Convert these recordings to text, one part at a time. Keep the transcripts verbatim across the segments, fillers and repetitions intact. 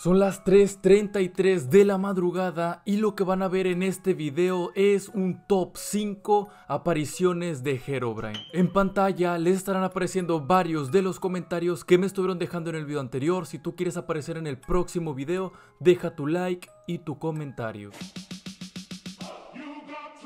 Son las tres treinta y tres de la madrugada y lo que van a ver en este video es un top cinco apariciones de Herobrine. En pantalla les estarán apareciendo varios de los comentarios que me estuvieron dejando en el video anterior. Si tú quieres aparecer en el próximo video, deja tu like y tu comentario.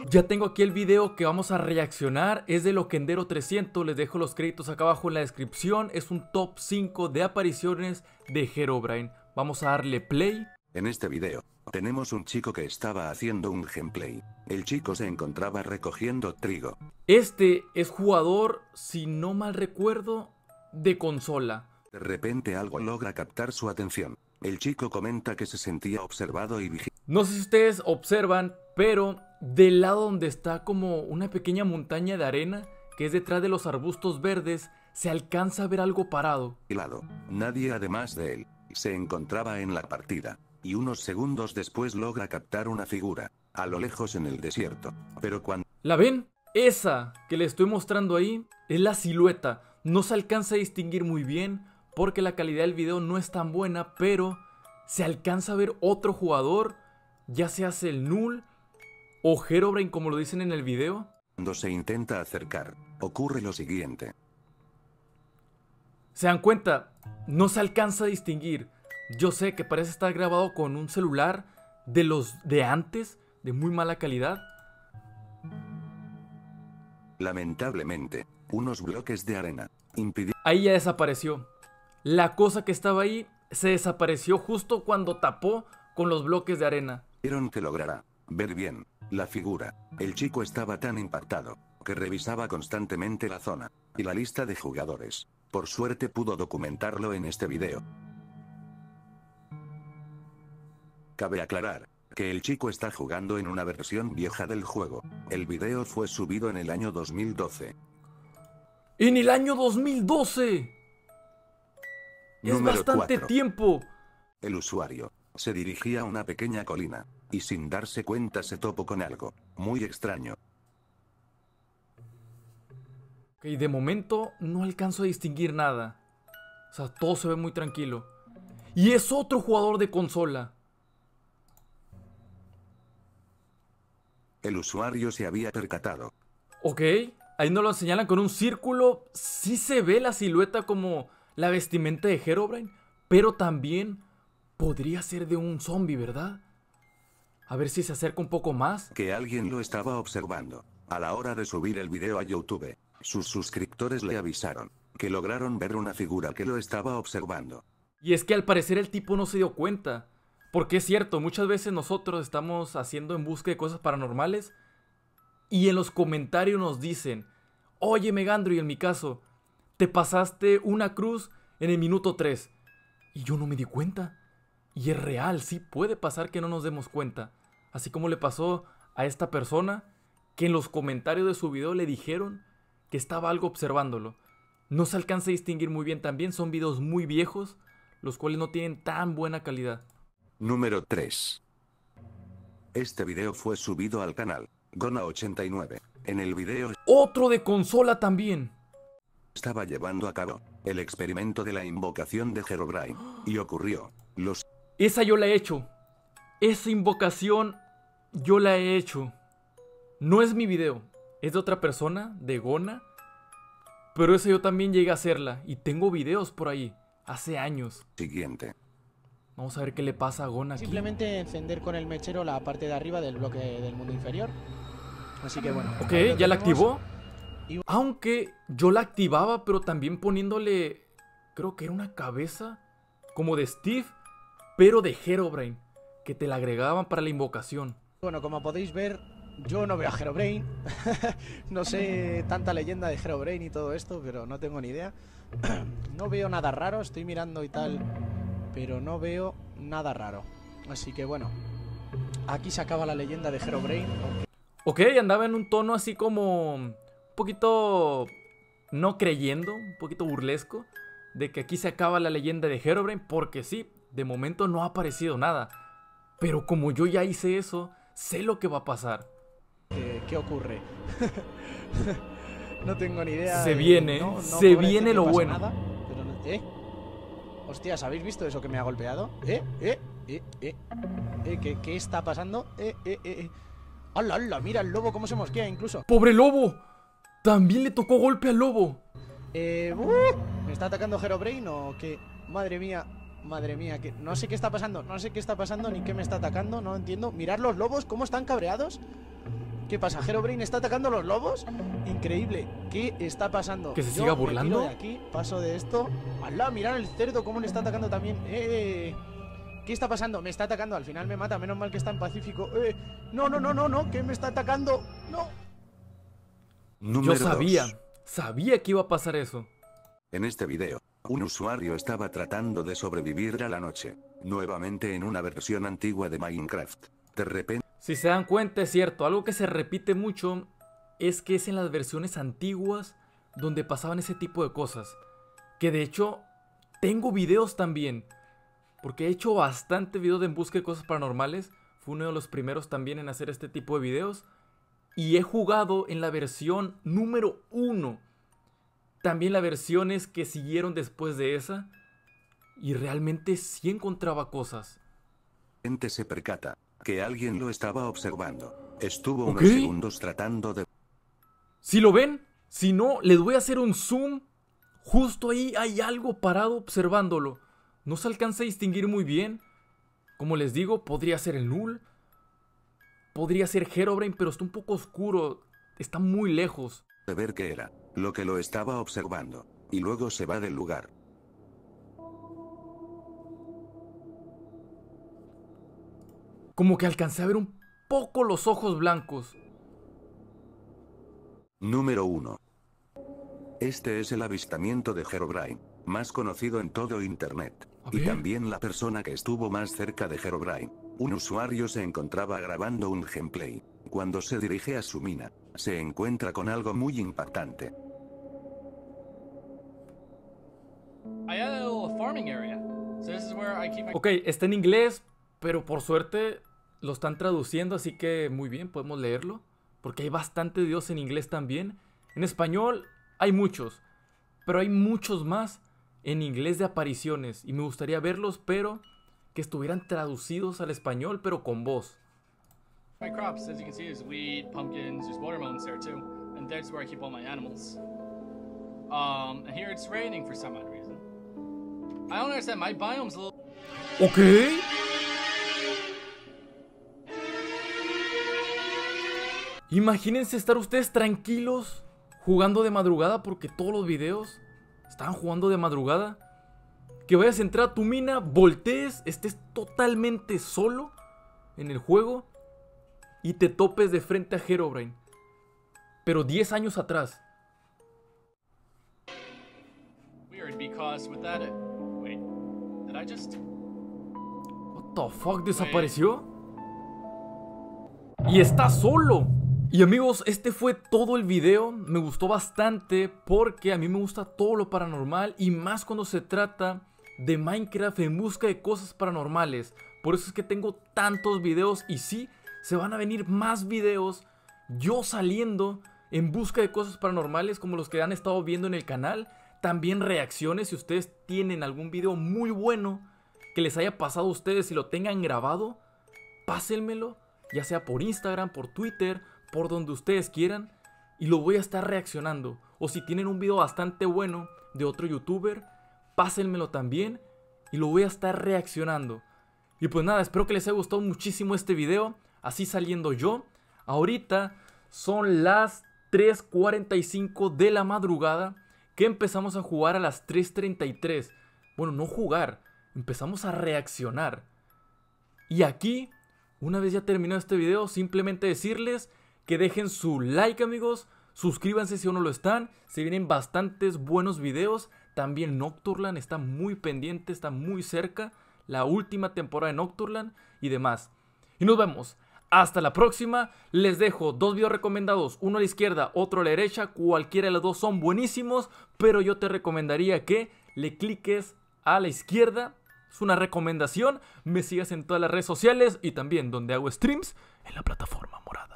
Ya tengo aquí el video que vamos a reaccionar, es de Loquendero trescientos, les dejo los créditos acá abajo en la descripción. Es un top cinco de apariciones de Herobrine. Vamos a darle play. En este video, tenemos un chico que estaba haciendo un gameplay. El chico se encontraba recogiendo trigo. Este es jugador, si no mal recuerdo, de consola. De repente algo logra captar su atención. El chico comenta que se sentía observado y vigilado. No sé si ustedes observan, pero del lado donde está como una pequeña montaña de arena, que es detrás de los arbustos verdes, se alcanza a ver algo parado. Nadie además de él se encontraba en la partida, y unos segundos después logra captar una figura, a lo lejos en el desierto. Pero cuando... ¿La ven? Esa que le estoy mostrando ahí es la silueta. No se alcanza a distinguir muy bien, porque la calidad del video no es tan buena, pero se alcanza a ver otro jugador, ya se hace el null o Herobrine, como lo dicen en el video. Cuando se intenta acercar, ocurre lo siguiente. ¿Se dan cuenta? No se alcanza a distinguir. Yo sé que parece estar grabado con un celular de los de antes, de muy mala calidad. Lamentablemente, unos bloques de arena impidieron... Ahí ya desapareció. La cosa que estaba ahí se desapareció justo cuando tapó con los bloques de arena. Vieron que logrará ver bien la figura. El chico estaba tan impactado que revisaba constantemente la zona y la lista de jugadores. Por suerte pudo documentarlo en este video. Cabe aclarar que el chico está jugando en una versión vieja del juego. El video fue subido en el año dos mil doce. ¡En el año dos mil doce! ¡Es bastante tiempo! El usuario se dirigía a una pequeña colina y sin darse cuenta se topó con algo muy extraño. Ok, de momento no alcanzo a distinguir nada. O sea, todo se ve muy tranquilo. Y es otro jugador de consola. El usuario se había percatado. Ok, ahí nos lo señalan con un círculo. Sí se ve la silueta como la vestimenta de Herobrine, pero también podría ser de un zombie, ¿verdad? A ver si se acerca un poco más. Que alguien lo estaba observando. A la hora de subir el video a YouTube, sus suscriptores le avisaron que lograron ver una figura que lo estaba observando. Y es que al parecer el tipo no se dio cuenta. Porque es cierto, muchas veces nosotros estamos haciendo en busca de cosas paranormales y en los comentarios nos dicen: oye Megandroid, en mi caso, te pasaste una cruz en el minuto tres. Y yo no me di cuenta. Y es real, sí puede pasar que no nos demos cuenta. Así como le pasó a esta persona, que en los comentarios de su video le dijeron que estaba algo observándolo. No se alcanza a distinguir muy bien también, son videos muy viejos, los cuales no tienen tan buena calidad. Número tres. Este video fue subido al canal Gona ochenta y nueve. En el video... ¡Otro de consola también! Estaba llevando a cabo el experimento de la invocación de Herobrine, y ocurrió los... Esa yo la he hecho. Esa invocación yo la he hecho. No es mi video, es de otra persona, de Gona. Pero esa yo también llegué a hacerla. Y tengo videos por ahí, hace años. Siguiente. Vamos a ver qué le pasa a Gona aquí. Simplemente encender con el mechero la parte de arriba del bloque del mundo inferior. Así que bueno. Ok, ya tenemos. La activó. Y... Aunque yo la activaba, pero también poniéndole... Creo que era una cabeza como de Steve, pero de Herobrine, que te la agregaban para la invocación. Bueno, como podéis ver, yo no veo a Herobrine. No sé tanta leyenda de Herobrine y todo esto, pero no tengo ni idea. No veo nada raro, estoy mirando y tal, pero no veo nada raro. Así que bueno, aquí se acaba la leyenda de Herobrine. Ok, andaba en un tono así como un poquito no creyendo, un poquito burlesco, de que aquí se acaba la leyenda de Herobrine, porque sí, de momento no ha aparecido nada. Pero como yo ya hice eso, sé lo que va a pasar. ¿Qué, qué ocurre? No tengo ni idea. Se de, viene, no, no se viene lo bueno. Nada, pero no, ¿eh? Hostias, ¿habéis visto eso que me ha golpeado? ¿Eh? ¿Eh? ¿Eh? ¿Eh? ¿Eh? ¿Qué, qué está pasando? ¿Eh? ¿Eh? ¿Eh? ¡Hala, hala! Mira el lobo cómo se mosquea incluso. ¡Pobre lobo! También le tocó golpe al lobo. Eh... Uh, ¿Me está atacando Herobrine o qué? Madre mía, madre mía, que no sé qué está pasando, no sé qué está pasando ni qué me está atacando, no entiendo. Mirad los lobos, cómo están cabreados. ¿Qué pasa? ¿Herobrine está atacando a los lobos? Increíble. ¿Qué está pasando? ¿Que se siga Yo burlando? Me tiro de aquí, paso de esto. ¡Alá! Mirad el cerdo cómo le está atacando también. ¡Eh! ¿Qué está pasando? Me está atacando, al final me mata, menos mal que está en pacífico. ¡Eh! ¡No, no, no, no, no! ¿Qué me está atacando? ¡No! Número Yo sabía, dos. sabía que iba a pasar eso. En este video, un usuario estaba tratando de sobrevivir a la noche, nuevamente en una versión antigua de Minecraft. De repente... Si se dan cuenta, es cierto, algo que se repite mucho es que es en las versiones antiguas donde pasaban ese tipo de cosas. Que de hecho, tengo videos también, porque he hecho bastante videos de en busca de cosas paranormales. Fue uno de los primeros también en hacer este tipo de videos. Y he jugado en la versión número uno. También las versiones que siguieron después de esa. Y realmente sí encontraba cosas. La gente se percata que alguien lo estaba observando. Estuvo unos ¿Okay? segundos tratando de... ¿Sí lo ven? Si no, les voy a hacer un zoom. Justo ahí hay algo parado observándolo. No se alcanza a distinguir muy bien. Como les digo, podría ser el Null. Podría ser Herobrine, pero está un poco oscuro. Está muy lejos. De ver qué era, lo que lo estaba observando. Y luego se va del lugar. Como que alcancé a ver un poco los ojos blancos. Número uno. Este es el avistamiento de Herobrine, más conocido en todo internet. Y también la persona que estuvo más cerca de Herobrine. Un usuario se encontraba grabando un gameplay. Cuando se dirige a su mina, se encuentra con algo muy impactante. Ok, está en inglés, pero por suerte lo están traduciendo, así que muy bien, podemos leerlo. Porque hay bastante videos en inglés también. En español hay muchos, pero hay muchos más en inglés de apariciones. Y me gustaría verlos, pero... que estuvieran traducidos al español, pero con voz. Ok. Imagínense estar ustedes tranquilos jugando de madrugada, porque todos los videos están jugando de madrugada. Que vayas a entrar a tu mina, voltees, estés totalmente solo en el juego y te topes de frente a Herobrine. Pero diez años atrás. What the fuck, ¿desapareció? Y está solo. Y amigos, este fue todo el video. Me gustó bastante porque a mí me gusta todo lo paranormal y más cuando se trata de Minecraft en busca de cosas paranormales. Por eso es que tengo tantos videos. Y sí, se van a venir más videos. Yo saliendo en busca de cosas paranormales, como los que han estado viendo en el canal. También reacciones, si ustedes tienen algún video muy bueno que les haya pasado a ustedes y si lo tengan grabado, pásenmelo, ya sea por Instagram, por Twitter, por donde ustedes quieran, y lo voy a estar reaccionando. O si tienen un video bastante bueno de otro youtuber, pásenmelo también y lo voy a estar reaccionando. Y pues nada, espero que les haya gustado muchísimo este video. Así saliendo yo. Ahorita son las tres cuarenta y cinco de la madrugada, que empezamos a jugar a las tres treinta y tres. Bueno, no jugar, empezamos a reaccionar. Y aquí, una vez ya terminado este video, simplemente decirles que dejen su like, amigos. Suscríbanse si aún no lo están. Se vienen bastantes buenos videos. También Nocturnland está muy pendiente, está muy cerca. La última temporada de Nocturnland y demás. Y nos vemos. Hasta la próxima. Les dejo dos videos recomendados. Uno a la izquierda, otro a la derecha. Cualquiera de los dos son buenísimos. Pero yo te recomendaría que le cliques a la izquierda. Es una recomendación. Me sigas en todas las redes sociales y también donde hago streams en la plataforma morada.